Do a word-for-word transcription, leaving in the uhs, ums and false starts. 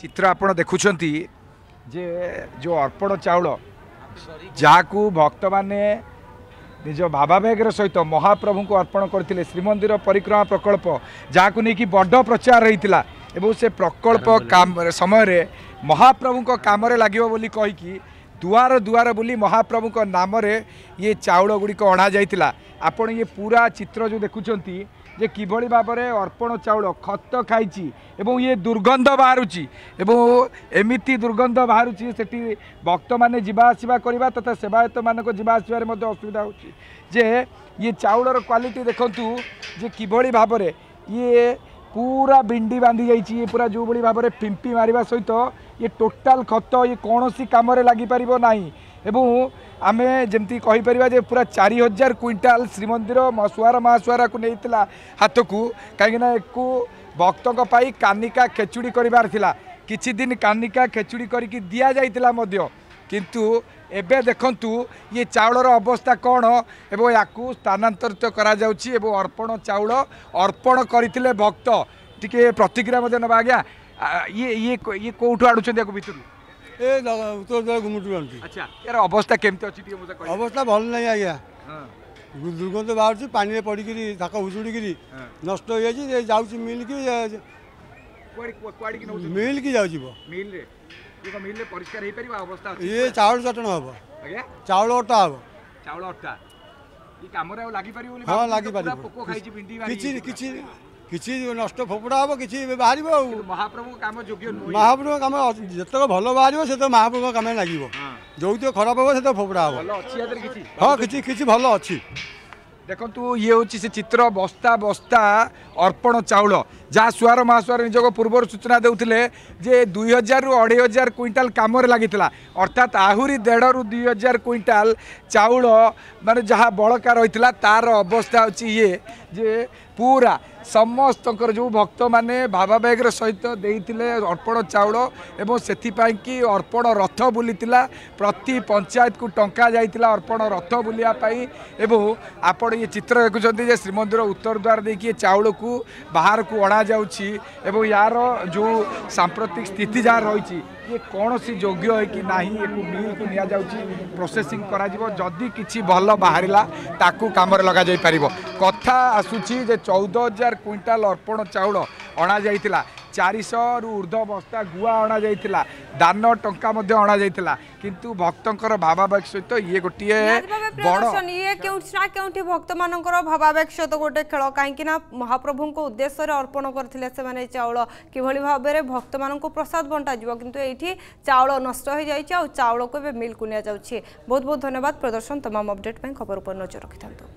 चित्र आपण देखुछंती जे जो अर्पण चाउल जहाकू भक्त माने निज भावाबेगर सहित महाप्रभु को अर्पण करते श्रीमंदिर परिक्रमा प्रकल्प जहाकू नहीं कि बड़ प्रचार रही एवं से प्रकल्प समय महाप्रभु को काम लगे बोली कहीकि दुआर दुआर बोली महाप्रभु को नाम ये चाउल गुड़िक अणा जाइतिला। आपण ये पूरा चित्र जो देखुछंती जे किभली भाबरे अर्पण चाउल खत खाई एवं ये दुर्गंध बाहरुची एमिति दुर्गंध बाहरुची सेठी भक्त माने जीवाआसवा करवा तथा सेवायत मान जीवाआसवे मध्ये असुविधा होची जे ये चाउलर क्वालिटी देखंतु जे किभली भाबरे ये पूरा बिंडी बांधी जाइए पूरा जो भली भाबरे पिंपी मारिबा सहित ये टोटाल खत ये कोनोसी काम रे लागि परिबो नाही एवं आम जमी कहीपर पूरा चार हजार क्विंटाल श्रीमंदिर मसुआर महासुआरा को नहीं हाथ को कहीं भक्त कानिका खेचुड़ी करार किछि दिन कानिका खेचुड़ी करके दि जाता किंतु एबे देखंतु ये चाउलर अवस्था कौन एवं या स्थानांतरित करपण चाउल अर्पण करते भक्त टी प्रतिक्रिया ना आज्ञा ये ये ये कौटू आड़ुच्च भर ए उत्तर घुमुटी बांधु। अच्छा यार अवस्था केमती अच्छी अवस्था भल ना आज्ञा दुर्गंध बाहर पानी पड़क धाक उजुड़ी नष्ट हो जाए जाऊँ मिल की मिल की ये चाउल चटण हम चाउल अटा हम चाउल अटा हाँ लगी कि किसी नष्ट फोपड़ा हम किसी बाहर महाप्रभु काम योग्य महाप्रभु कम जितक भल बाहर से महाप्रभु कम लगे जो तो खराब हम से फोपड़ा हम हाँ किसी किसी भल अच्छी देखो ये हूँ से चित्र बस्ता बस्ता अर्पण चाउल जहाँ सुआर महासुआर निजक पूर्व सूचना देते जे दुई हजार रु अढ़ाई हजार क्विंटाल कम लगी अर्थात आहरी देढ़ रु दुई हजार क्विंटाल चाउल मान जहाँ बड़का रही तार अवस्था अच्छी ये जे पूरा समस्त जो भक्त मैंने भावाबेगर सहित देते अर्पण चाउल एवं से अर्पण रथ बुली प्रति पंचायत को टंका जाता अर्पण रथ बुलाई एवं आपण ये चित्र देखुं श्रीमंदिर उत्तर द्वार देखिए चाउल को बाहर को अणा जाऊँगी एवं यार जो सांप्रतिक स्थिति जहाँ रही ये कौन सी योग्य है कि ना मिल को नि प्रोसेसिंग जदि किसी भल बाहर ताकू काम लग जापर कथा आसूची चौदह हजार क्विंटाल अर्पण चाउल अणा जाइतिला चारिश रु ऊर्ध्व बस्ता गुआ अणा जाइतिला दान टंका मध्य अणा जाइतिला किंतु भक्तंकर भावाबेग सहित ये गोटे बड़ ये केउठी ना केउठी भक्त मानकर भावाबेग सहित गोटे खेल काहेकि ना महाप्रभु को उद्देश्य रे अर्पण करथिले से माने चाउल किभली भाव रे भक्त मानन को प्रसाद बंटा जीव किंतु एठी चाउल नष्ट हो जाई छै आ चाउल को बे मिल कुनिया जाउ छै। बहुत बहुत धन्यवाद प्रदर्शन तमाम अपडेट में खबर पर नजर रखिथांतो।